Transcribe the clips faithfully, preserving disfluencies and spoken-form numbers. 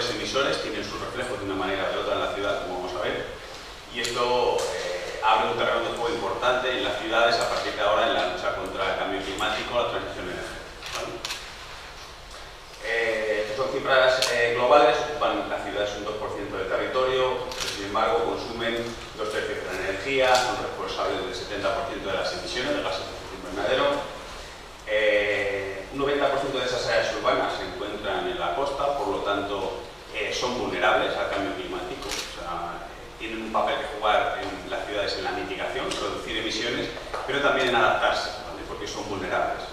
factores emisores tienen sus reflejos de una manera u otra en la ciudad, como vamos a ver, y esto eh, abre un terreno de juego importante en las ciudades a partir de ahora en la lucha contra el cambio climático, la transición energética, ¿vale? Eh, estas cifras eh, globales ocupan las ciudades un dos por ciento del territorio, pero sin embargo consumen dos tercios de la energía, son responsables del setenta por ciento de las emisiones de gases de efecto invernadero. Eh, un noventa por ciento de esas áreas urbanas se encuentran en la costa, por lo tanto eh, son vulnerables al cambio climático, o sea, eh, tienen un papel que jugar en las ciudades en la mitigación, reducir emisiones, pero también en adaptarse, ¿vale? Porque son vulnerables.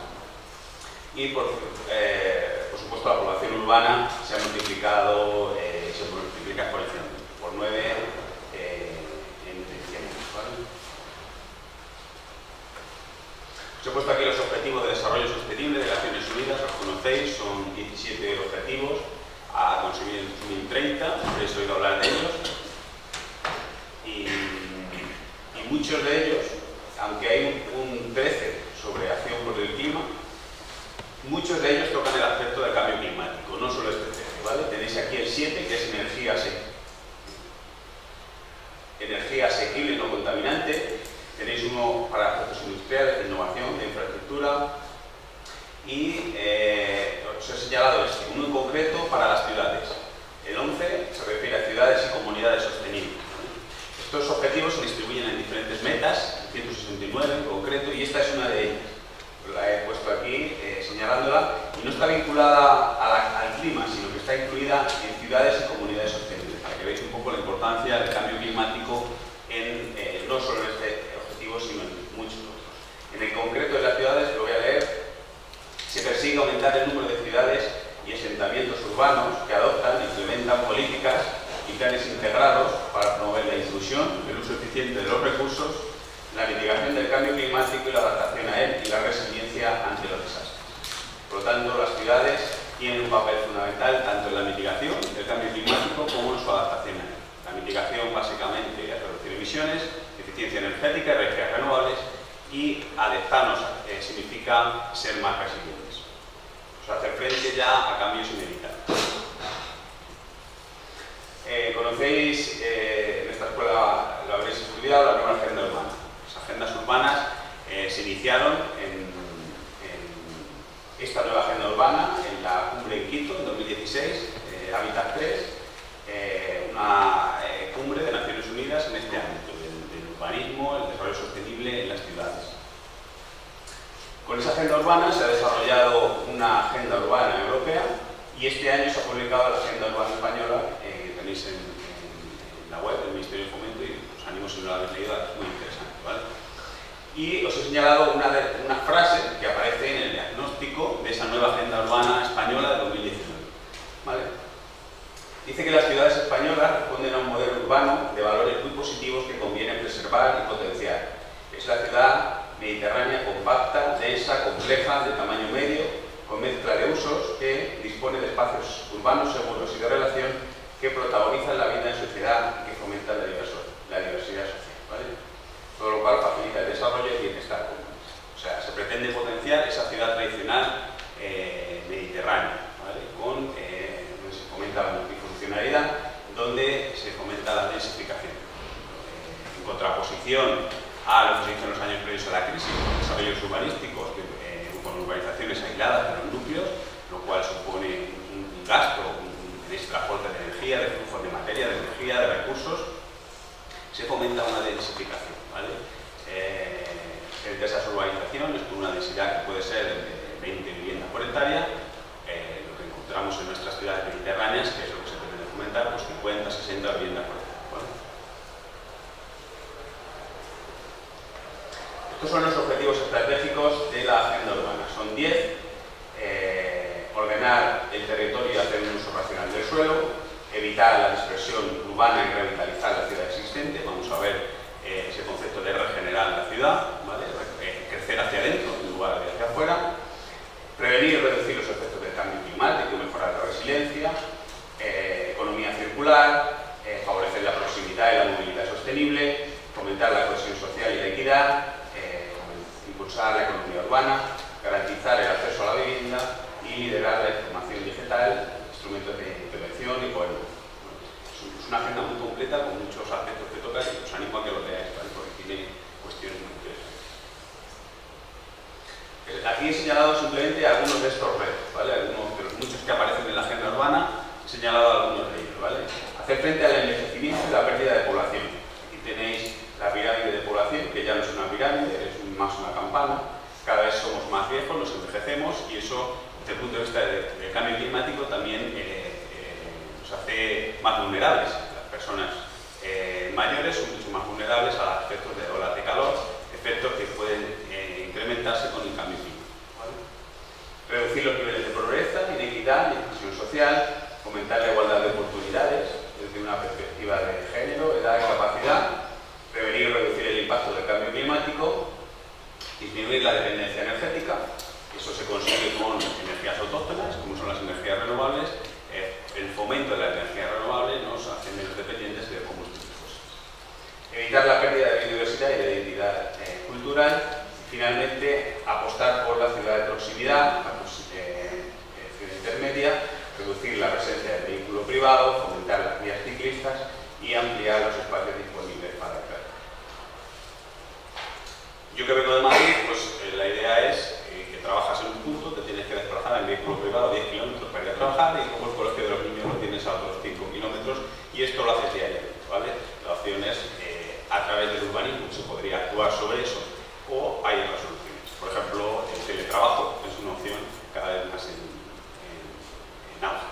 Y por, eh, por supuesto la población urbana se ha multiplicado, eh, se multiplica por, por nueve eh, en treinta años, ¿vale? Os he puesto aquí los objetivos de desarrollo sostenible de Naciones Unidas, los conocéis, son diecisiete objetivos a conseguir en dos mil treinta, por eso he oído hablar de ellos. Y, y muchos de ellos, aunque hay un, un trece sobre acción por el clima, muchos de ellos tocan el aspecto del cambio climático, no solo este trece, ¿vale? Tenéis aquí el siete, que es energía asequible, energía asequible no contaminante. Tenéis uno para procesos industriales, innovación, de infraestructura, y eh, os he señalado este, uno en concreto para las ciudades. El once se refiere a ciudades y comunidades sostenibles. Estos objetivos se distribuyen en diferentes metas, ciento sesenta y nueve en concreto, y esta es una de ellas. La he puesto aquí eh, señalándola, y no está vinculada a la, al clima, sino que está incluida en ciudades y comunidades sostenibles, para que veáis un poco la importancia del cambio climático en, eh, no solo en este objetivo, sino en muchos otros. En el concreto de las ciudades, lo voy a leer, se persigue aumentar el número de ciudades y asentamientos urbanos que adoptan e implementan políticas y planes integrados para promover la inclusión, el uso eficiente de los recursos, la mitigación del cambio climático y la adaptación a él y la resiliencia ante los desastres. Por lo tanto, las ciudades tienen un papel fundamental tanto en la mitigación del cambio climático como en su adaptación a él. La mitigación básicamente es reducir emisiones, eficiencia energética, energías renovables, y adaptarnos eh, significa ser más resilientes. O sea, hacer frente ya a cambios inevitables. Eh, Conocéis, eh, en esta escuela lo habréis estudiado, la nueva agenda urbana. Agendas urbanas eh, se iniciaron en, en esta nueva agenda urbana, en la cumbre en Quito, en dos mil dieciséis, eh, Habitat tres, eh, una eh, cumbre de Naciones Unidas en este ámbito, del, del urbanismo, el desarrollo sostenible en las ciudades. Con esa agenda urbana se ha desarrollado una agenda urbana europea y este año se ha publicado la agenda urbana española, eh, que tenéis en, en, en la web del Ministerio de Fomento, y os animo si no la habéis leído, es muy interesante, ¿vale? Y os he señalado una, una frase que aparece en el diagnóstico de esa nueva agenda urbana española de dos mil diecinueve. ¿Vale? Dice que las ciudades españolas responden a un modelo urbano de valores muy positivos que conviene preservar y potenciar. Es la ciudad mediterránea compacta, densa, compleja, de tamaño medio, con mezcla de usos, que dispone de espacios urbanos seguros y de relación que protagonizan la vida en sociedad y que fomentan la diversidad, la diversidad social, ¿vale? Todo lo cual facilita el desarrollo y el bienestar común. O sea, se pretende potenciar esa ciudad tradicional eh, mediterránea, ¿vale? Con, eh, donde se fomenta la multifuncionalidad, donde se fomenta la densificación. Eh, en contraposición a lo que se hizo en los años previos a la crisis, con desarrollos urbanísticos, eh, con urbanizaciones aisladas de los núcleos, lo cual supone un, un gasto, un transporte de energía, de flujos de materia, de energía, de recursos, se fomenta una densificación, ¿vale? Eh, el de esas urbanizaciones con una densidad que puede ser de veinte viviendas por hectárea, eh, lo que encontramos en nuestras ciudades mediterráneas, que es lo que se pretende fomentar, pues cincuenta, sesenta viviendas por hectárea, ¿vale? Estos son los objetivos estratégicos de la agenda urbana, son diez, eh, ordenar el territorio y hacer un uso racional del suelo, evitar la dispersión urbana y revitalizar la ciudad existente. Vamos a ver eh, ese concepto de regenerar la ciudad, ¿vale? Eh, crecer hacia adentro en lugar de hacia afuera, prevenir y reducir los efectos del cambio climático y mejorar la resiliencia, eh, economía circular, eh, favorecer la proximidad y la movilidad sostenible, fomentar la cohesión social y la equidad, eh, impulsar la economía urbana, garantizar el acceso a la vivienda y liderar la información digital, instrumentos de intervención financiación y bueno, es una agenda muy completa con muchos aspectos que toca y os animo a que lo leáis, ¿vale? Porque tiene cuestiones muy interesantes. Aquí he señalado simplemente algunos de estos retos, ¿vale? Algunos de los muchos que aparecen en la agenda urbana, he señalado algunos de ellos, ¿vale? Hacer frente al envejecimiento y la pérdida de población. Aquí tenéis la pirámide de población, que ya no es una pirámide, es más una campana. Cada vez somos más viejos, nos envejecemos y eso, desde el punto de vista del, del cambio climático, también eh, nos hace más vulnerables. Las personas eh, mayores son mucho más vulnerables a efectos de olas de calor, efectos que pueden eh, incrementarse con el cambio climático, ¿vale? Reducir los niveles de pobreza, inequidad y exclusión social, fomentar la igualdad de oportunidades desde una perspectiva de género, edad y capacidad, prevenir y reducir el impacto del cambio climático, disminuir la dependencia energética. Eso se consigue con energías autóctonas, como son las energías renovables. El fomento de la energía renovable nos hace menos dependientes de combustibles fósiles. Evitar la pérdida de biodiversidad y de identidad eh, cultural. Y finalmente, apostar por la ciudad de proximidad, la eh, ciudad intermedia, reducir la presencia del vehículo privado, fomentar las vías ciclistas y ampliar los espacios disponibles para el verde. Yo que vengo de Madrid, pues eh, la idea es eh, que trabajas en un punto, te tienes que desplazar en vehículo privado diez kilómetros para ir a trabajar y como el colegio de los niños lo tienes a otros cinco kilómetros y esto lo haces diariamente, ¿vale? La opción es, eh, a través del urbanismo se podría actuar sobre eso o hay otras soluciones. Por ejemplo, el teletrabajo es una opción cada vez más en, en, en auge.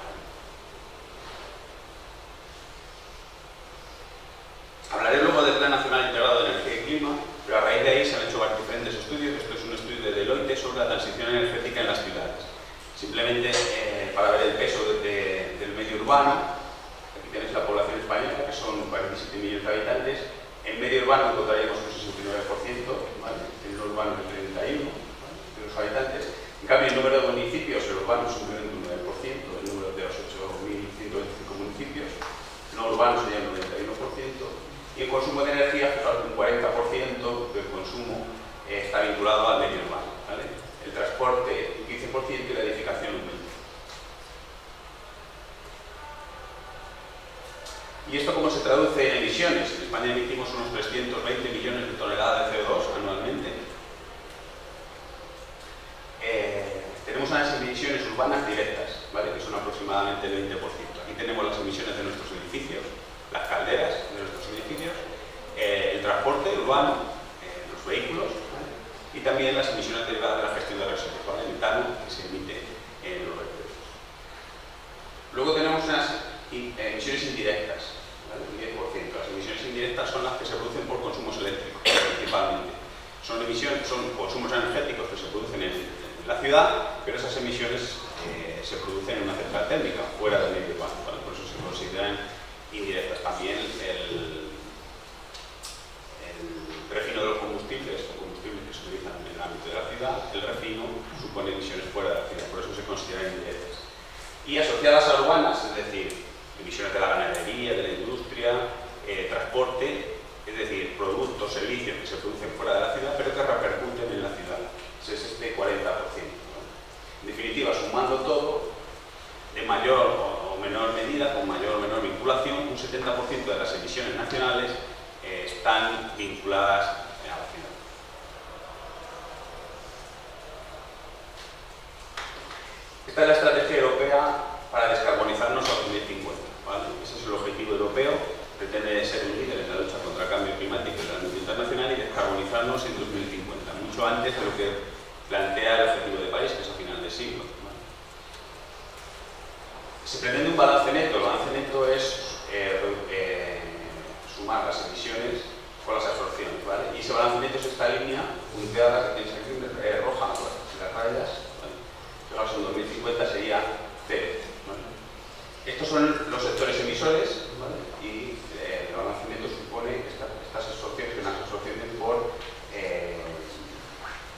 Hablaré luego del Plan Nacional Integrado de Energía y Clima, pero a raíz de ahí se han hecho varios diferentes estudios. Esto es un estudio de Deloitte sobre la transición energética en las ciudades. Simplemente eh, para ver el peso de, de, del medio urbano, aquí tenéis la población española, que son cuarenta y siete millones de habitantes. En medio urbano encontraríamos un sesenta y nueve por ciento, ¿vale? En lo urbano el treinta y uno por ciento, ¿vale? De los habitantes. En cambio, el número de municipios, el urbano subió en un nueve por ciento, el número de los ocho mil ciento veinticinco municipios, no urbano sería el noventa y uno por ciento. Y el consumo de energía, un cuarenta por ciento del consumo eh, está vinculado al medio urbano, ¿vale? El transporte un quince por ciento y la edificación un veinte por ciento. ¿Y esto cómo se traduce en emisiones? En España emitimos unos trescientos veinte millones de toneladas de C O dos anualmente. Eh, tenemos unas emisiones urbanas directas, ¿vale? Que son aproximadamente el veinte por ciento. Aquí tenemos las emisiones de nuestros edificios, las calderas de nuestros edificios, eh, el transporte urbano, eh, los vehículos, ¿vale? Y también las emisiones derivadas de la gestión de residuos, ¿vale? El metano que se emite en los vertederos. Luego tenemos unas in emisiones indirectas, ¿vale? Un diez por ciento. Las emisiones indirectas son las que se producen por consumos eléctricos, principalmente. Son emisiones, son consumos energéticos que se producen en, en la ciudad, pero esas emisiones eh, se producen en una central térmica, fuera del medio urbano, ¿vale? Por eso se consideran indirectas. También el, el refino de los combustibles, o combustibles que se utilizan en el ámbito de la ciudad, el refino supone emisiones fuera de la ciudad, por eso se consideran indirectas. Y asociadas a urbanas, es decir, emisiones de la ganadería, de la industria, eh, transporte, es decir, productos, servicios que se producen fuera de la ciudad, pero que repercuten en la ciudad. Ese es este cuarenta por ciento. ¿No? En definitiva, sumando todo, de mayor o menor medida, con mayor o menor vinculación, un setenta por ciento de las emisiones nacionales eh, están vinculadas a la ciudad. Esta es la estrategia europea para descarbonizarnos a dos mil cincuenta, ¿vale? Ese es el objetivo europeo, pretende ser un líder en la lucha contra el cambio climático en el ámbito internacional y descarbonizarnos en dos mil cincuenta, mucho antes de lo que plantea el objetivo de París, que es a final de siglo. Se pretende un balance neto. El balance neto es eh, eh, sumar las emisiones con las absorciones, ¿vale? Y ese balance neto es esta línea punteada que tenéis aquí, eh, roja, las rayas, ¿vale? Fijaos, en dos mil cincuenta sería cero, ¿vale? Estos son los sectores emisores, ¿vale? Y eh, el balance neto supone esta, estas absorciones, que las absorciones por eh,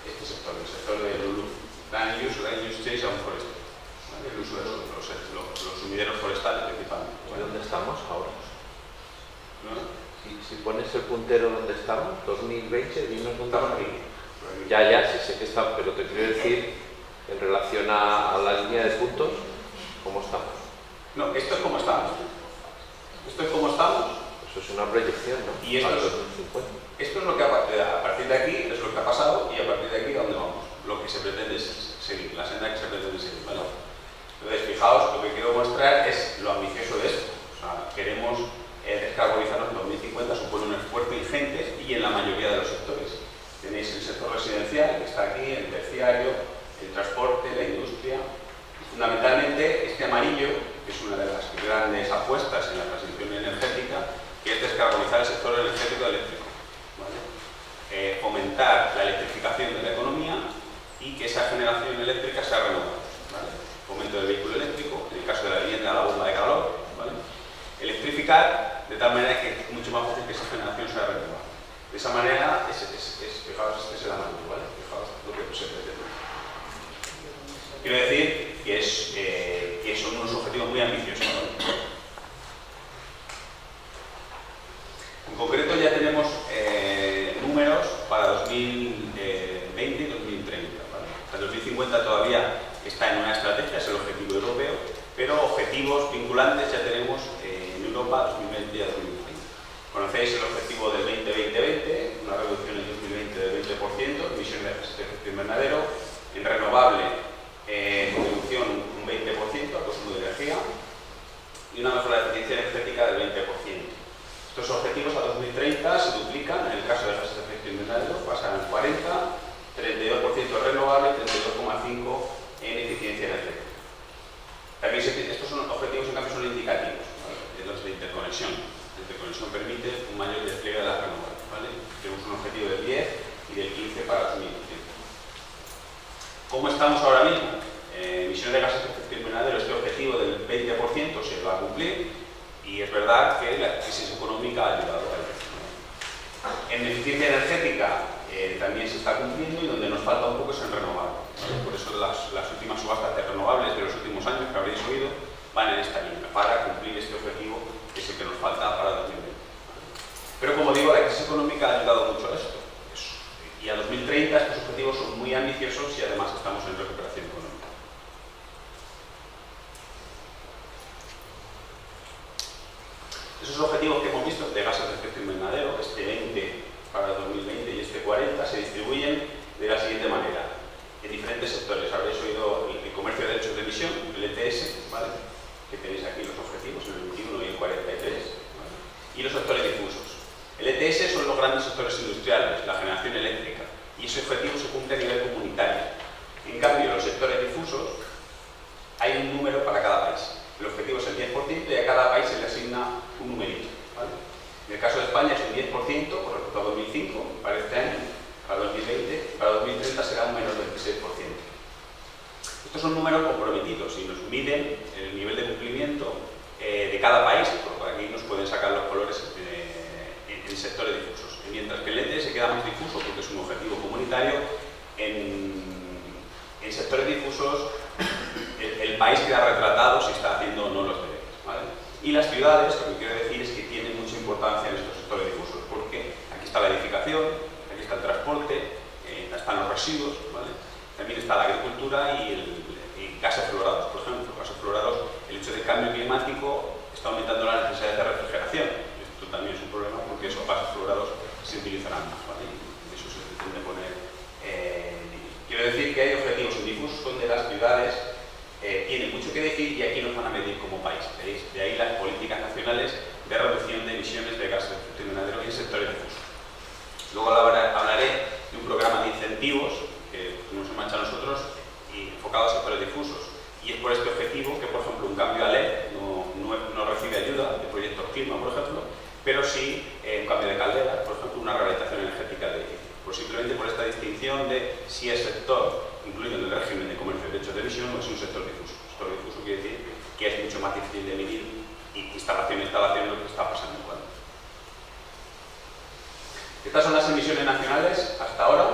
este sector, el sector de L U L U, Land Use, Land Use Change and Forestry. El uso de los, los, los, los sumideros forestales principalmente. ¿Dónde estamos ahora? ¿No? Si, si pones el puntero donde estamos, dos mil veinte, dinos dónde estamos. Ya, ya, sí sé que está, pero te quiero decir, en relación a, a la línea de puntos, ¿cómo estamos? No, esto es como estamos. Esto es como estamos. Eso es una proyección, ¿no? Y esto, es, esto es lo que a, a partir de aquí es lo que ha pasado y a partir de aquí a dónde vamos. Lo que se pretende es seguir, la senda que se pretende seguir, ¿vale? Entonces, fijaos, lo que quiero mostrar es lo ambicioso de esto. O sea, queremos eh, descarbonizarnos en dos mil cincuenta, supone un esfuerzo ingente y en la mayoría de los sectores. Tenéis el sector residencial, que está aquí, el terciario, el transporte, la industria. Fundamentalmente, este amarillo, que es una de las grandes apuestas en la transición energética, que es descarbonizar el sector energético eléctrico, ¿vale? Eh, fomentar la electrificación de la economía y que esa generación eléctrica sea renovable, ¿vale? Fomento del vehículo eléctrico, en el caso de la vivienda, la bomba de calor, ¿vale? Electrificar de tal manera que es mucho más fácil que esa generación sea renovable. De esa manera, es, es, es, fijaos, este es el amarillo, ¿vale? Fijaos lo que se pretende. Quiero decir que, es, eh, que son unos objetivos muy ambiciosos, ¿no? En concreto ya tenemos eh, números para dos mil veinte y dos mil treinta, ¿vale? Hasta dos mil cincuenta todavía está en una estrategia, es el objetivo europeo, pero objetivos vinculantes ya tenemos eh, en Europa dos mil veinte y dos mil treinta. Conocéis el objetivo del veinte veinte veinte, una reducción en dos mil veinte del veinte por ciento, emisiones de efecto invernadero, en renovable, Eh, reducción un veinte por ciento al consumo de energía y una mejora de eficiencia energética del veinte por ciento. Estos objetivos a dos mil treinta se duplican, en el caso de gases de efecto invernadero pasan al cuarenta por ciento, treinta y dos por ciento renovable y treinta y dos coma cinco por ciento en eficiencia energética. También se, estos son objetivos, en cambio, son indicativos, ¿vale? De los de interconexión. La interconexión permite un mayor despliegue de las renovables, ¿vale? Tenemos un objetivo del diez y del quince para dos mil treinta. ¿Cómo estamos ahora mismo? Eh, emisiones de gases de efecto invernadero, este objetivo del veinte por ciento se va a cumplir y es verdad que la crisis económica ha ayudado a ello. En eficiencia energética eh, también se está cumpliendo y donde nos falta un poco es en renovables, ¿vale? Por eso las, las últimas subastas de renovables de los últimos años que habréis oído van en esta línea para cumplir este objetivo que es el que nos falta para dos mil veinte. Pero como digo, la crisis económica ha ayudado mucho a esto. Y a dos mil treinta estos objetivos son muy ambiciosos y además estamos en recuperación económica. Esos objetivos que hemos visto de gases de efecto invernadero, este veinte para dos mil veinte y este cuarenta, se distribuyen de la siguiente manera. En diferentes sectores, habréis oído el comercio de derechos de emisión, el E T S, ¿vale? Que tenéis aquí los objetivos, el veintiuno y el cuarenta y tres, ¿vale? Y los sectores difusos. El E T S son los grandes sectores industriales, la generación eléctrica, y ese objetivo se cumple a nivel comunitario. En cambio, en los sectores difusos hay un número para cada país. El objetivo es el diez por ciento y a cada país se le asigna un numerito, ¿vale? En el caso de España es un diez por ciento con respecto a dos mil cinco, para este año, para dos mil veinte, para dos mil treinta será un menos del veintiséis por ciento. Estos son números comprometidos y nos miden el nivel de cumplimiento eh, de cada país, porque aquí nos pueden sacar los colores en sectores difusos, mientras que el E T S queda más difuso porque es un objetivo comunitario. En, en sectores difusos el, el país queda retratado si está haciendo o no los deberes, ¿vale? Y las ciudades, lo que quiero decir es que tienen mucha importancia en estos sectores difusos porque aquí está la edificación, aquí está el transporte, eh, están los residuos, ¿vale? También está la agricultura y, el, y gases fluorados, por ejemplo, gases fluorados, el hecho del cambio climático está aumentando las necesidades de refrigeración. También es un problema porque esos gases fluorados se utilizarán más, ¿vale? Eso se pretende poner eh, en línea. Quiero decir que hay objetivos difusos donde las ciudades eh, tienen mucho que decir y aquí nos van a medir como país. ¿Veis? De ahí las políticas nacionales de reducción de emisiones de gases de efecto invernadero en sectores difusos. Luego hablaré de un programa de incentivos que nos marcha a nosotros y enfocado a sectores difusos. Y es por este objetivo que, por ejemplo, un cambio a L E D no, no, no recibe ayuda de proyectos clima, por ejemplo, pero sí eh, un cambio de caldera, por ejemplo, una rehabilitación energética de edificios. Pues simplemente por esta distinción de si es sector, incluido en el régimen de comercio de derechos de emisión, o es un sector difuso. El sector difuso quiere decir que es mucho más difícil de medir y instalación a instalación lo que está pasando. ¿Cuándo? Estas son las emisiones nacionales hasta ahora.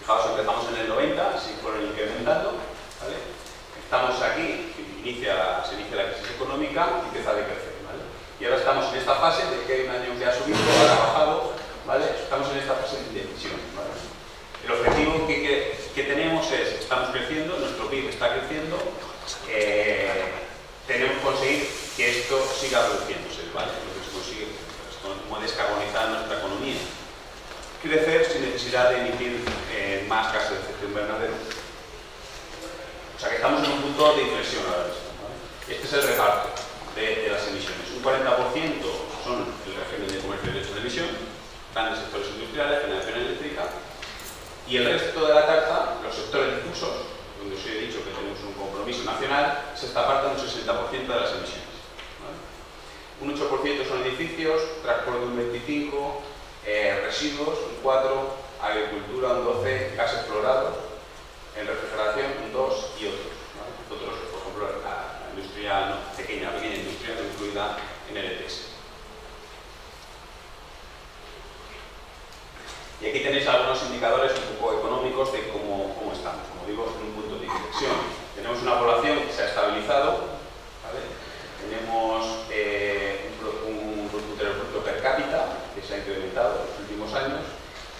Fijaos, empezamos en el noventa, si fueron incrementando, ¿vale? Estamos aquí, inicia, se inicia la crisis económica y empieza a decrecer. Y ahora estamos en esta fase de que hay un año que ha subido, ahora ha bajado, ¿vale? Estamos en esta fase de decisión, ¿vale? El objetivo que, que, que tenemos es, estamos creciendo, nuestro P I B E está creciendo, eh, tenemos que conseguir que esto siga reduciéndose, ¿vale? Lo que se consigue como descarbonizar nuestra economía. Crecer sin necesidad de emitir eh, más gases de efecto invernadero. O sea que estamos en un punto de inflexión ahora mismo, ¿vale? Este es el reparto de, de las emisiones. Un cuarenta por ciento son el régimen de comercio y derecho de emisión, están en sectores industriales, generación eléctrica, y el resto de la tarta, los sectores difusos, donde os he dicho que tenemos un compromiso nacional, se está apartando un sesenta por ciento de las emisiones, ¿vale? Un ocho por ciento son edificios, transporte un veinticinco por ciento, eh, residuos un cuatro por ciento, agricultura un doce por ciento, gas explorado, en refrigeración un dos por ciento y otros, ¿vale? Otros, por ejemplo, la, la industria no, pequeña, pequeña industria no incluida en el E T S. Y aquí tenéis algunos indicadores un poco económicos de cómo, cómo estamos, como digo, en un punto de inflexión. Tenemos una población que se ha estabilizado, ¿vale? Tenemos eh, un Producto Interior Bruto per cápita que se ha incrementado en los últimos años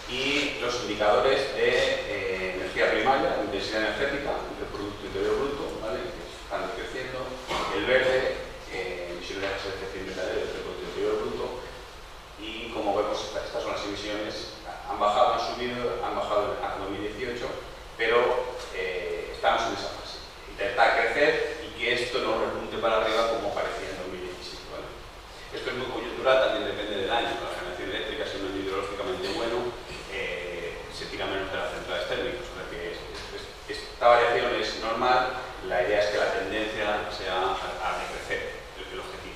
y los indicadores de eh, energía primaria, intensidad energética, el Producto Interior Bruto, ¿vale? Que están creciendo, el verde, eh, emisiones de gases de efecto invernadero del Producto Interior Bruto, y como vemos esta, estas son las emisiones. Han bajado, han subido, han bajado a dos mil dieciocho, pero eh, estamos en esa fase. Intentar crecer y que esto no repunte para arriba como parecía en dos mil diecisiete, ¿vale? Esto es muy coyuntural, también depende del año. La generación eléctrica, si no es hidrológicamente bueno, eh, se tira menos de las centrales térmicas. O sea que es, es, esta variación es normal, la idea es que la tendencia sea a decrecer, el, el objetivo.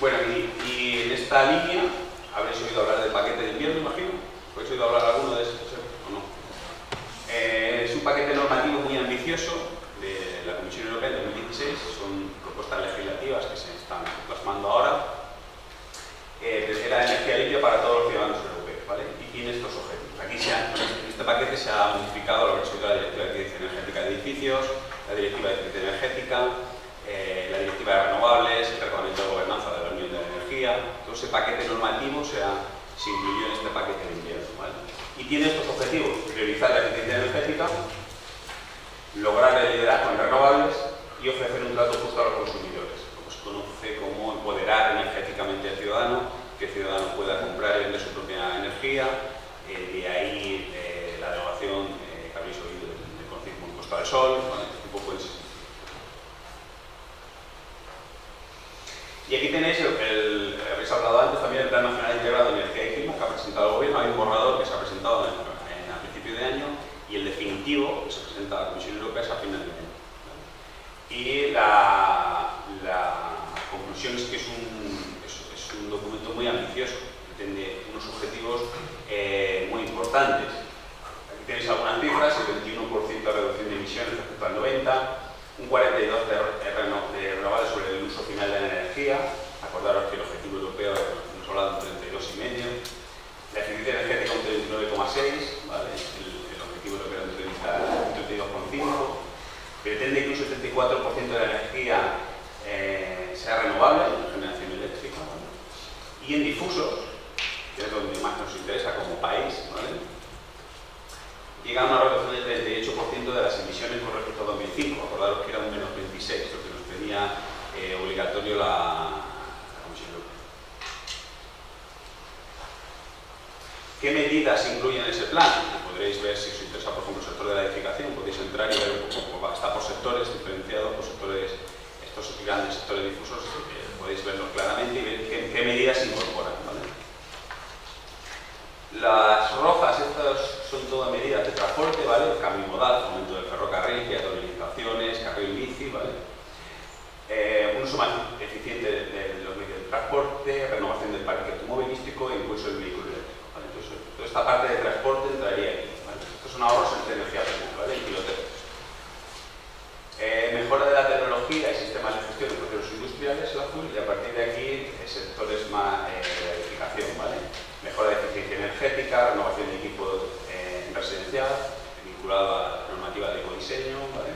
Bueno, y, y en esta línea, habréis oído hablar del paquete de invierno, imagino. ¿Habéis oído hablar alguno de eso o no? Eh, es un paquete normativo muy ambicioso de la Comisión Europea en dos mil dieciséis. Son propuestas legislativas que se están plasmando ahora. Eh, desde la energía limpia para todos los ciudadanos europeos, ¿vale? Y tiene estos objetivos. Aquí se ha, en este paquete se ha modificado la versión de la Directiva de Eficiencia Energética de Edificios, la Directiva de Eficiencia Energética, eh, la Directiva de Renovables, el Reglamento de Gobernanza de la Unión de la Energía. Todo ese paquete normativo o sea, se incluyó en este paquete de invierno, ¿vale? Y tiene estos objetivos: priorizar la eficiencia energética, lograr el liderazgo en renovables y ofrecer un trato justo a los consumidores, como se conoce como empoderar energéticamente al ciudadano, que el ciudadano pueda comprar y vender su propia energía. Eh, de ahí eh, la derogación eh, que habéis oído del concepto de Costa del Sol, ¿vale? Un poco en sí. Y aquí tenéis, el, el, habéis hablado antes también del Plan Nacional Integrado de Energía y Clima que ha presentado el Gobierno. Hay un borrador que se ha presentado en, en, a principio de año y el definitivo que se presenta a la Comisión Europea es a final de año. Y la, la conclusión es que es un, es, es un documento muy ambicioso, pretende unos objetivos eh, muy importantes. Aquí tenéis algunas cifras: el veintiuno por ciento de reducción de emisiones respecto al noventa, un cuarenta y dos por ciento de renovables sobre el uso final de la energía. Acordaros que el objetivo europeo nos habla de un treinta y dos coma cinco por ciento, la eficiencia energética un treinta y nueve coma seis por ciento, ¿vale? el, el objetivo europeo es un treinta y dos coma cinco por ciento, pretende que un setenta y cuatro por ciento de la energía eh, sea renovable, generación eléctrica, ¿vale? Y en difusos, que es donde más nos interesa como país, ¿vale? Llega a una reducción del treinta y ocho por ciento de las emisiones con respecto a dos mil cinco. Acordaros que era un menos veintiséis, lo que nos pedía eh, obligatorio la, la Comisión Europea. ¿Qué medidas incluyen en ese plan? Podréis ver, si os interesa, por ejemplo, el sector de la edificación, podéis entrar y ver un poco cómo está por sectores, diferenciado por sectores, estos grandes sectores difusos, eh, podéis verlos claramente y ver qué, qué medidas incorporan, ¿vale? Las rojas, estas son todas medidas de transporte, ¿vale? El cambio modal, fomento del ferrocarril, peatonalizaciones, carril bici, ¿vale? Eh, un uso más eficiente de, de, de los medios de transporte, renovación del parque automovilístico e impulso del vehículo eléctrico, ¿vale? Entonces, toda esta parte de transporte entraría aquí, ¿vale? Estos son ahorros en energía pública, ¿vale? En kilotercios. Eh, mejora de la tecnología y sistemas de gestión de procesos industriales, el azul, y a partir de aquí sectores más eh, de edificación, ¿vale? Mejora de eficiencia energética, renovación de equipo eh, residencial, vinculado a la normativa de ecodiseño, ¿vale?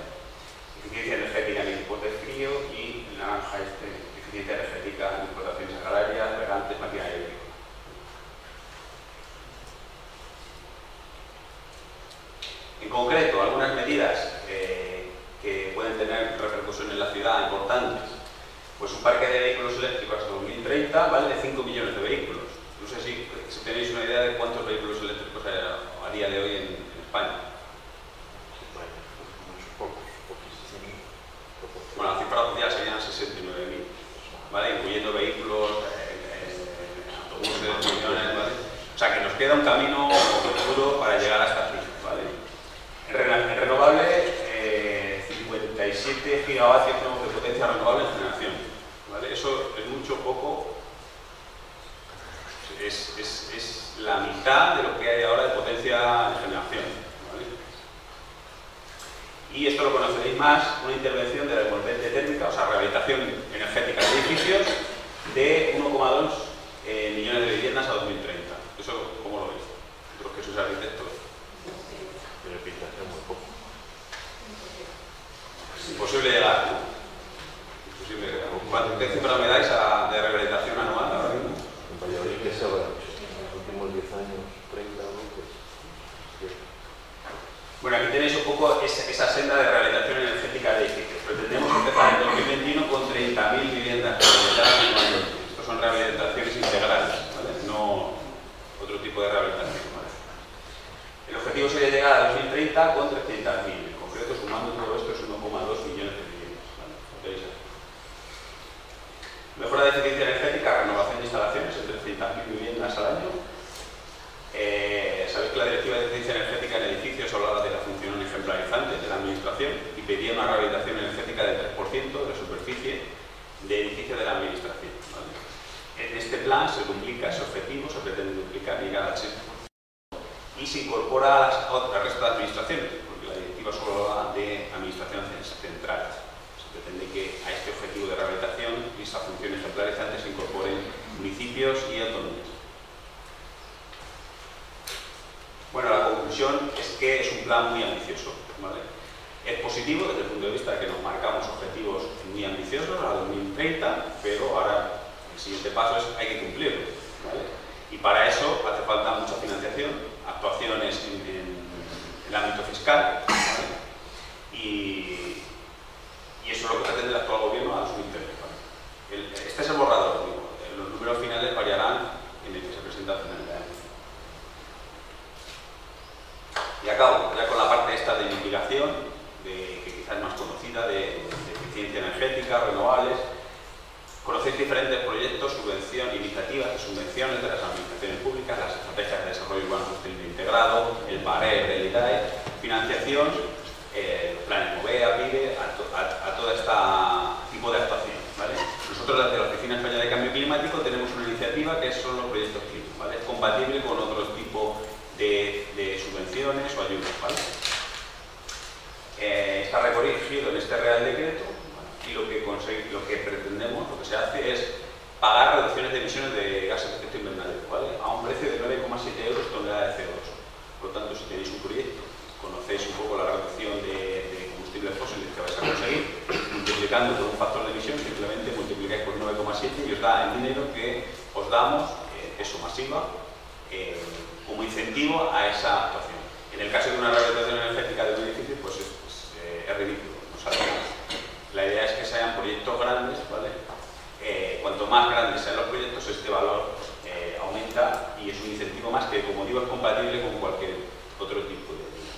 Eficiencia energética en equipos de frío y naranja, este, eficiencia energética en explotaciones agrarias, regantes, maquinaria agrícola. En concreto, eléctrica importantes. Pues un parque de vehículos eléctricos hasta dos mil treinta vale de cinco millones de vehículos. No sé si, si tenéis una idea de cuántos vehículos eléctricos a, a día de hoy en, en España. Bueno, la cifra oficial serían sesenta y nueve mil, ¿vale? Incluyendo vehículos, eh, eh, autobuses, camiones, ¿vale? O sea que nos queda un camino duro para llegar hasta aquí, ¿vale? En renovable, eh, cincuenta y siete gigavatios de potencia renovable en generación, ¿vale? Eso es mucho poco, es, es, es la mitad de lo que hay ahora de potencia en generación. Y esto lo conoceréis más, una intervención de la devolvente térmica, o sea, rehabilitación energética de edificios, de uno coma dos eh, millones de viviendas a dos mil treinta. ¿Eso cómo lo veis? Los que sois arquitectos. Pero pintación muy poco. Es imposible llegar, ¿no? Imposible llegar. ¿Cuánto, ¿Qué cifra me dais a, de rehabilitación anual ahora mismo? En Valladolid, que se habla en los últimos diez años, treinta años, pues... Bueno, aquí tenéis un poco esa, esa senda de rehabilitación energética de edificios. Pretendemos empezar en dos mil veintiuno con treinta mil viviendas rehabilitadas anuales. Estos son rehabilitaciones integrales, ¿vale? No otro tipo de rehabilitación, ¿vale? El objetivo sería llegar a dos mil treinta con trescientas mil. En concreto, sumando todo esto, es uno coma dos millones de viviendas, ¿vale? Mejora de eficiencia energética, renovación de instalaciones en trescientas mil viviendas al año. Eh, Sabéis que la Directiva de Eficiencia Energética en Edificios hablaba de la función ejemplarizante de la Administración y pedía una rehabilitación energética del tres por ciento de la superficie de edificio de la Administración, ¿vale? En este plan se duplica ese objetivo, se pretende duplicar y llegar al seis por ciento y se incorpora a las otras resto de administraciones, porque la Directiva solo habla de administraciones centrales. Se pretende que a este objetivo de rehabilitación y esa función ejemplarizante se incorporen municipios y autonomías. Bueno, la conclusión es que es un plan muy ambicioso, ¿vale? Es positivo desde el punto de vista de que nos marcamos objetivos muy ambiciosos a dos mil treinta, pero ahora el siguiente paso es hay que cumplirlo, ¿vale? Y para eso hace falta mucha financiación, actuaciones en, en, en el ámbito fiscal, ¿vale? Y, y eso es lo que pretende el actual gobierno al asumir, ¿vale? El, este es el borrador, digo. Los números finales variarán en el que se presenta finalmente. Y acabo ya con la parte esta de mitigación, de, que quizás es más conocida, de, de eficiencia energética, renovables. Conocéis diferentes proyectos, subvención, iniciativas de subvenciones de las administraciones públicas, las estrategias de desarrollo urbano sostenible integrado, el PARE, el I D A E, financiación, eh, planes MOVEA, PIBE, a, a, a todo este tipo de actuación, ¿vale? Nosotros desde la Oficina Española de Cambio Climático tenemos una iniciativa que son los proyectos clima, ¿vale? Es compatible con otros tipos De, de subvenciones o ayudas, ¿vale? Eh, está recogido en este Real Decreto, ¿vale? Y lo que, lo que pretendemos, lo que se hace es pagar reducciones de emisiones de gases de efecto invernadero, ¿vale? A un precio de nueve coma siete euros tonelada de ce o dos. Por lo tanto, si tenéis un proyecto, conocéis un poco la reducción de, de combustibles fósiles que vais a conseguir, multiplicando por un factor de emisión, simplemente multiplicáis por nueve coma siete y os da el dinero que os damos, eh, eso masiva, eh, como incentivo a esa actuación. En el caso de una rehabilitación energética de un edificio, pues es, es, eh, es ridículo. O sea, la idea es que sean proyectos grandes, ¿vale? Eh, cuanto más grandes sean los proyectos, este valor eh, aumenta y es un incentivo más que, como digo, es compatible con cualquier otro tipo de ayuda.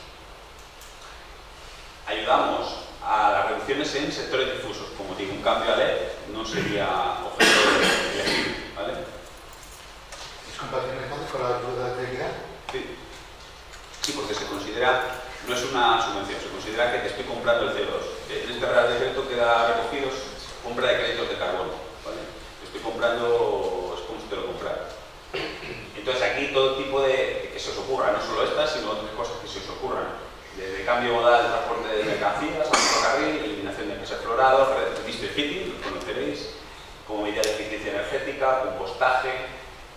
Ayudamos a las reducciones en sectores difusos. Como digo, un cambio a L E D no sería objeto de elegir, ¿vale? ¿Compatible con la ayuda de I D A E? Sí. Sí, porque se considera, no es una subvención, se considera que te estoy comprando el ce o dos. En este Real Decreto queda recogido compra de créditos de carbono, ¿vale? Estoy comprando, es como si te lo comprara. Entonces aquí todo tipo de, que se os ocurra, no solo estas, sino otras cosas que se os ocurran. Desde cambio modal de transporte de mercancías, ferrocarril, eliminación de pisos explorados, district heating, lo conoceréis, como medida de eficiencia energética, compostaje,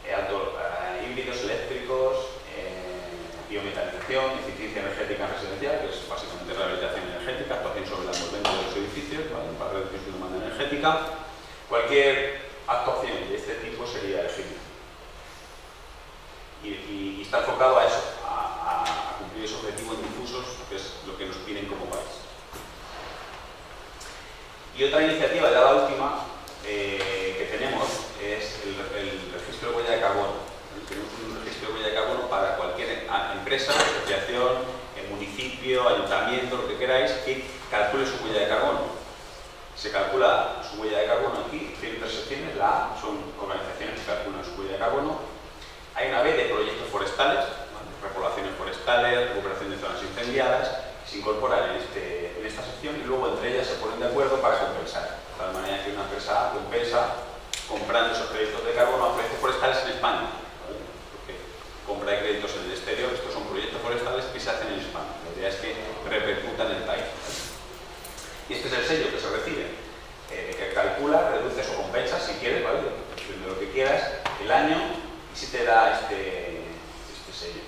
Eh, auto, eh, híbridos eléctricos, eh, biometalización, eficiencia energética residencial, que es básicamente rehabilitación energética, actuación sobre la envolvente de los edificios, ¿vale? Para reducir su demanda energética. Cualquier actuación de este tipo sería elegible. Y, y, y está enfocado a eso, a, a, a cumplir esos objetivos difusos, que es lo que nos piden como país. Y otra iniciativa, ya la última, eh, que tenemos es el, el registro de huella de carbono. Tenemos un registro de huella de carbono para cualquier empresa, asociación, municipio, ayuntamiento, lo que queráis, que calcule su huella de carbono. Se calcula su huella de carbono aquí, tiene tres secciones, la A son organizaciones que calculan su huella de carbono, hay una B de proyectos forestales, repoblaciones forestales, recuperación de zonas incendiadas, que se incorporan en, este, en esta sección y luego entre ellas se ponen de acuerdo para compensar, de tal manera que una empresa compensa comprando esos créditos de carbono a proyectos forestales en España, ¿vale? Porque compra de créditos en el exterior, estos son proyectos forestales que se hacen en España, la idea es que repercutan en el país. Y este es el sello que se recibe, eh, que calcula, reduces o compensas, si quieres, ¿vale? De lo que quieras, el año, y si te da este, este sello.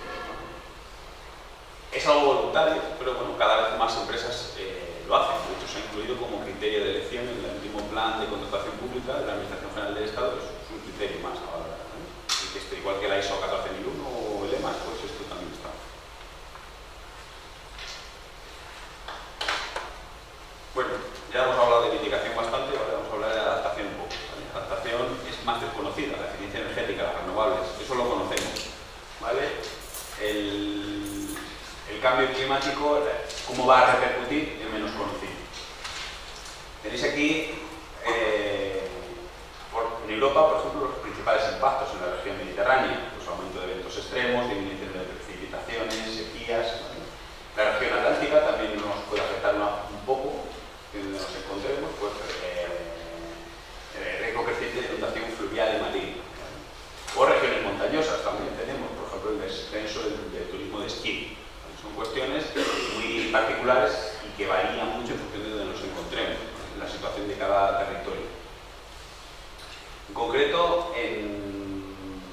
Es algo voluntario, pero bueno, cada vez más empresas eh, lo hacen. De hecho, se ha incluido como criterio de elección en el último plan de contratación pública de la Administración General del Estado, es un criterio más ahora, ¿vale? Y que este, igual que la I S O catorce mil uno o el EMAS, pues esto también está. Bueno, ya hemos hablado de mitigación bastante, ahora vamos a hablar de adaptación un poco, ¿vale? Adaptación es más desconocida, la eficiencia energética, las renovables, eso lo conocemos, ¿vale? El, el cambio climático, cómo va a repercutir, es menos conocido. Tenéis aquí, eh, por, en Europa, por ejemplo, los principales impactos en la región mediterránea, pues aumento de eventos extremos, disminución de precipitaciones, sequías, ¿vale? La región atlántica también nos puede afectar una, un poco, donde nos encontremos, pues eh, riesgo creciente de inundación fluvial y marítima. O regiones montañosas también tenemos, por ejemplo, el descenso del, del turismo de esquí. Son cuestiones muy particulares y que varían mucho en función de donde nos encontremos, en la situación de cada territorio. En concreto, en...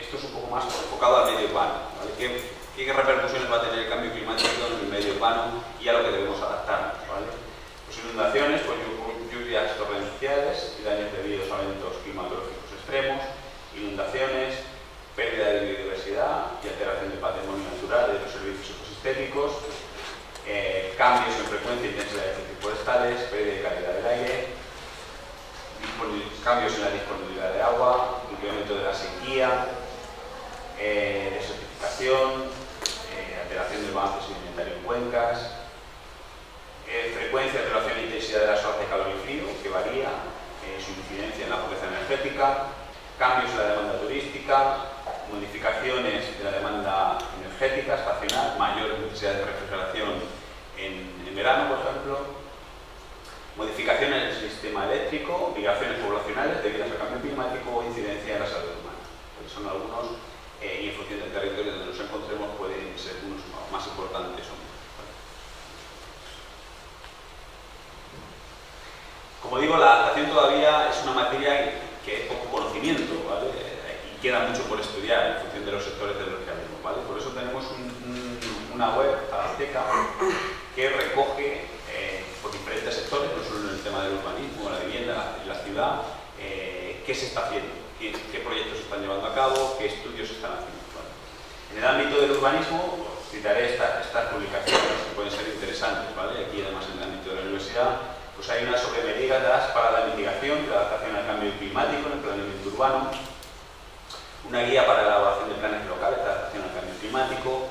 esto es un poco más enfocado al medio urbano, ¿vale? Que, ¿Qué repercusiones va a tener el cambio climático en el medio urbano y a lo que debemos adaptarnos, ¿vale? Pues inundaciones, pues lluvias torrenciales y daños debidos a eventos climatológicos extremos, inundaciones, pérdida de biodiversidad y alteración del patrimonio natural de los servicios ecosistémicos, eh, cambios en frecuencia y intensidad de incendios forestales, pérdida de calidad del aire, cambios en la disponibilidad de agua, incremento de la sequía, eh, desertificación, alteración del balance sedimentario en cuencas, eh, frecuencia, alteración e intensidad de las horas de calor y frío, que varía, eh, su incidencia en la pobreza energética, cambios en la demanda turística, modificaciones de la demanda energética estacional, mayor necesidad de refrigeración en, en verano, por ejemplo, modificaciones en el sistema eléctrico, migraciones poblacionales debidas al cambio climático o incidencia en la salud humana. Pues son algunos, eh, y en función del territorio donde nos encontremos pueden ser unos más importantes o menos, ¿vale? Como digo, la adaptación todavía es una materia que hay poco conocimiento, ¿vale? Y queda mucho por estudiar en función de los sectores de los que hablamos, ¿vale? Por eso tenemos un, un, una web, ADAPTECA, que recoge eh, por diferentes sectores, no solo en el tema del urbanismo, la vivienda y la ciudad, eh, qué se está haciendo, qué, qué proyectos se están llevando a cabo, qué estudios se están haciendo. En el ámbito del urbanismo, pues, citaré esta, estas publicaciones que pueden ser interesantes, ¿vale? Aquí, además, en el ámbito de la universidad, pues hay unas sobre medidas para la mitigación y la adaptación al cambio climático en el planeamiento urbano, una guía para la elaboración de planes locales de adaptación al cambio climático,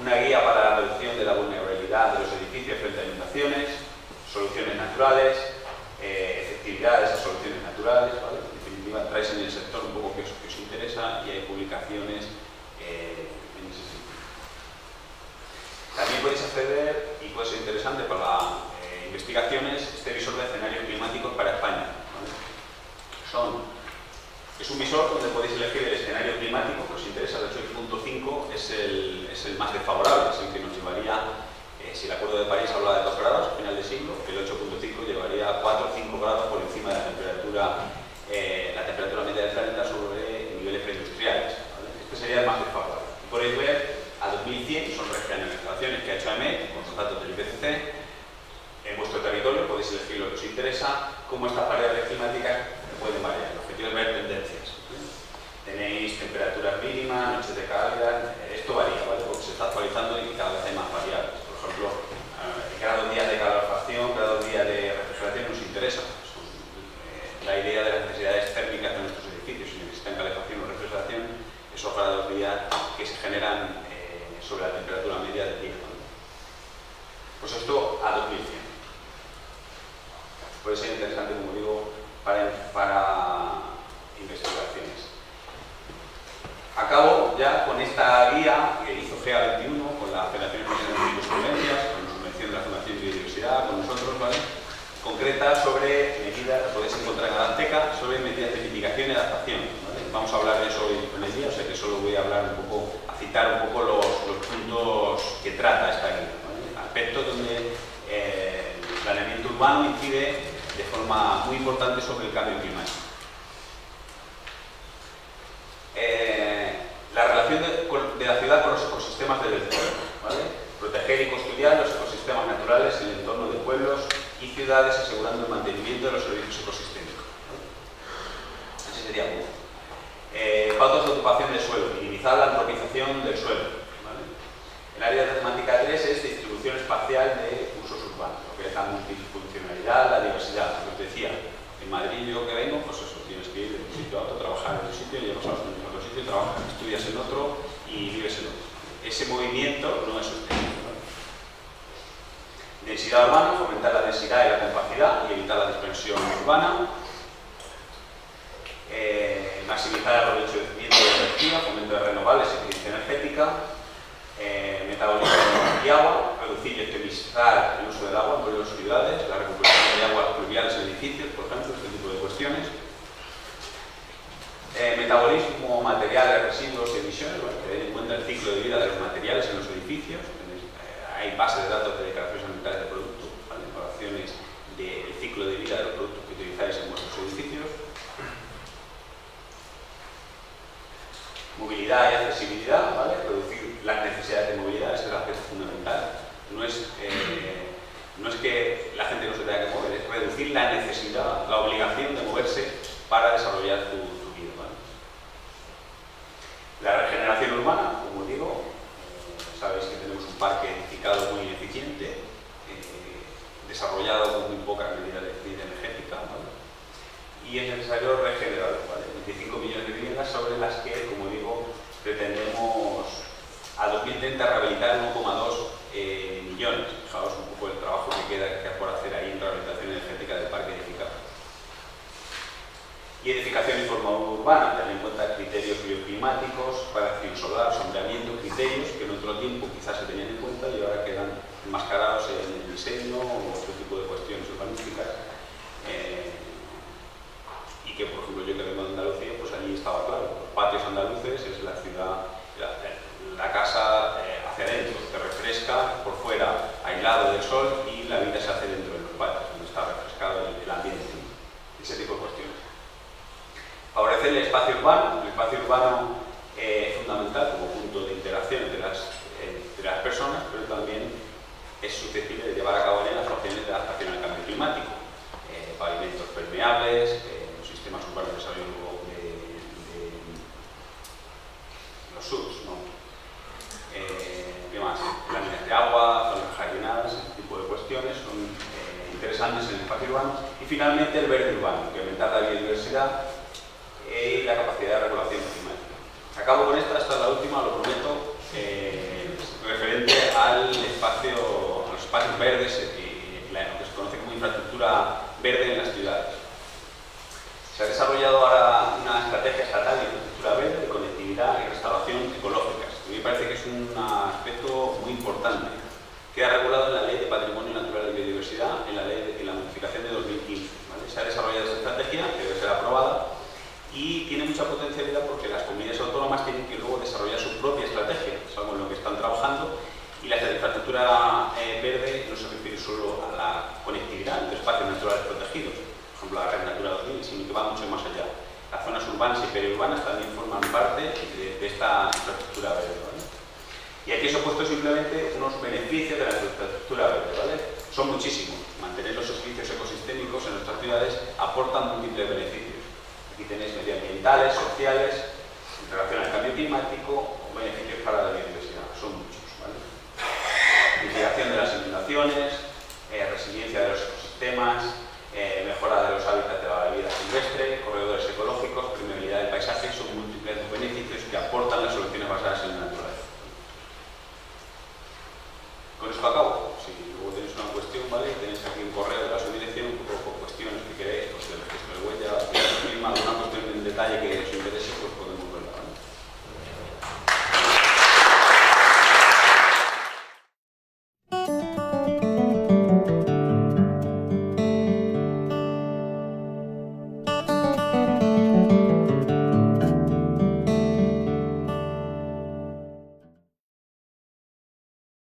una guía para la reducción de la vulnerabilidad de los edificios frente a inundaciones, soluciones naturales, eh, efectividad de esas soluciones naturales, ¿vale? En definitiva, entráis en el sector un poco que os, que os interesa y hay publicaciones. También podéis acceder, y puede ser interesante para eh, investigaciones, este visor de escenarios climáticos para España, ¿vale? Son, es un visor donde podéis elegir el escenario climático que os interesa, el ocho punto cinco es el, es el más desfavorable, es el que nos llevaría, eh, si el Acuerdo de París habla de dos grados a final de siglo, el ocho punto cinco llevaría cuatro o cinco grados por encima de la temperatura, eh, la temperatura media del planeta sobre niveles preindustriales, ¿vale? Este sería el más desfavorable. Y podéis ver a dos mil cien, son regionalizaciones que ha hecho AEMET con los datos del I P C C. En vuestro territorio podéis elegir lo que os interesa, cómo estas variables climáticas pueden variar. El objetivo es ver tendencias. Tenéis temperaturas mínimas, noches de calor, esto varía, ¿vale? Porque se está actualizando y cada vez hay más variables. Por ejemplo, grados días de calefacción, Pues esto a dos mil cien. Puede ser interesante, como digo, para, para investigaciones. Acabo ya con esta guía que hizo G E A veintiuno, con la Federación Internacional de Jurisprudencias, con la subvención de la Fundación de Biodiversidad, con nosotros, ¿vale? Concreta sobre medidas, la podéis encontrar en ADAPTECA, sobre medidas de mitigación y adaptación, ¿vale? Vamos a hablar de eso hoy en el día, o sea que solo voy a hablar un poco, a citar un poco los, los puntos que trata esta guía, ¿vale? Aspectos donde eh, el planeamiento urbano incide de forma muy importante sobre el cambio climático. Eh, la relación de, de la ciudad con los ecosistemas del pueblo, ¿vale? Proteger y custodiar los ecosistemas naturales en el entorno de pueblos y ciudades, asegurando el mantenimiento de los servicios ecosistémicos. Ese sería uno. Eh, pautas de ocupación del suelo, minimizar la antropización del suelo, ¿vale? El área de la temática tres es distribución espacial de usos urbanos, lo que es la multifuncionalidad, la diversidad. Como os decía, en Madrid yo que vengo, pues eso, tienes que ir de un sitio a otro, trabajar en un sitio, llegas a otro sitio, trabajas, estudias en otro y vives en otro. Ese movimiento no es sostenible, ¿vale? Densidad urbana, fomentar la densidad y la compacidad y evitar la dispersión urbana. Eh, maximizar el aprovechamiento de energía, fomento de renovables, eficiencia energética, eh, metabolismo de agua, reducir y optimizar el uso del agua en pueblos y ciudades, la recuperación de aguas pluviales en edificios, por ejemplo, este tipo de cuestiones. Eh, metabolismo, materiales, residuos y emisiones, bueno, tener en cuenta el ciclo de vida de los materiales en los edificios. Tenéis, eh, hay bases de datos de declaraciones ambientales de productos, ¿vale? Valoraciones del ciclo de vida de los productos que utilizáis en vuestros edificios. Movilidad y accesibilidad, ¿vale? Reducir las necesidades de movilidad, ese es el aspecto fundamental. No es, eh, no es que la gente no se tenga que mover, es reducir la necesidad, la obligación de moverse para desarrollar tu, tu vida, ¿vale? La regeneración urbana, como digo, eh, sabéis que tenemos un parque edificado muy ineficiente, eh, desarrollado con muy pocas medidas de eficiencia energética, ¿vale? Y es necesario regenerarlo, ¿vale? veinticinco millones de viviendas sobre las que, como digo, pretendemos a dos mil treinta rehabilitar uno coma dos eh, millones. Fijaos un poco el trabajo que queda que por hacer ahí en rehabilitación energética del parque edificado. Y edificación en forma urbana, teniendo en cuenta criterios bioclimáticos, radiación solar, sombreamiento, criterios que en otro tiempo quizás se tenían en cuenta y ahora quedan enmascarados en el diseño o otro tipo de cuestiones urbanísticas. Eh, que por ejemplo yo que vengo de Andalucía, pues allí estaba claro, los patios andaluces es la ciudad, la, la casa eh, hacia adentro, te refresca por fuera, aislado del sol, y la vida se hace dentro de los patios, donde está refrescado el, el ambiente, ese tipo de cuestiones. Favorecer el espacio urbano, el espacio urbano eh, es fundamental como punto de interacción entre las, eh, entre las personas, pero también es susceptible de llevar a cabo en las opciones de adaptación al cambio climático, eh, pavimentos permeables, eh, sistemas urbanos de desarrollo de, de los S U Bs, ¿no? Eh, ¿Qué más? Láminas de agua, zonas jardinadas, ese tipo de cuestiones son eh, interesantes en el espacio urbano. Y finalmente el verde urbano, que aumenta la biodiversidad eh, y la capacidad de regulación climática. Acabo con esta, esta es la última, lo prometo, eh, referente al espacio, a los espacios verdes, eh, la, lo que se conoce como infraestructura verde en las ciudades. Se ha desarrollado ahora una estrategia estatal de infraestructura verde, de conectividad y restauración ecológicas. A mí me parece que es un aspecto muy importante. Queda regulado en la Ley de Patrimonio Natural y Biodiversidad, en la, ley de, en la modificación de dos mil quince. ¿Vale? Se ha desarrollado esa estrategia, que debe ser aprobada, y tiene mucha potencialidad porque las comunidades autónomas tienen que luego desarrollar su propia estrategia, es algo en lo que están trabajando, y la infraestructura eh, verde no se refiere solo a la conectividad entre espacios naturales protegidos, por ejemplo, la red Natura dos mil, sino que va mucho más allá. Las zonas urbanas y periurbanas también forman parte de, de esta infraestructura verde, ¿vale? Y aquí os he puesto simplemente unos beneficios de la infraestructura verde, ¿vale? Son muchísimos. Mantener los servicios ecosistémicos en nuestras ciudades aportan múltiples beneficios. Aquí tenéis medioambientales, sociales, en relación al cambio climático o beneficios para la biodiversidad. Son muchos, ¿vale? Mitigación de las inundaciones, eh, resiliencia de los ecosistemas,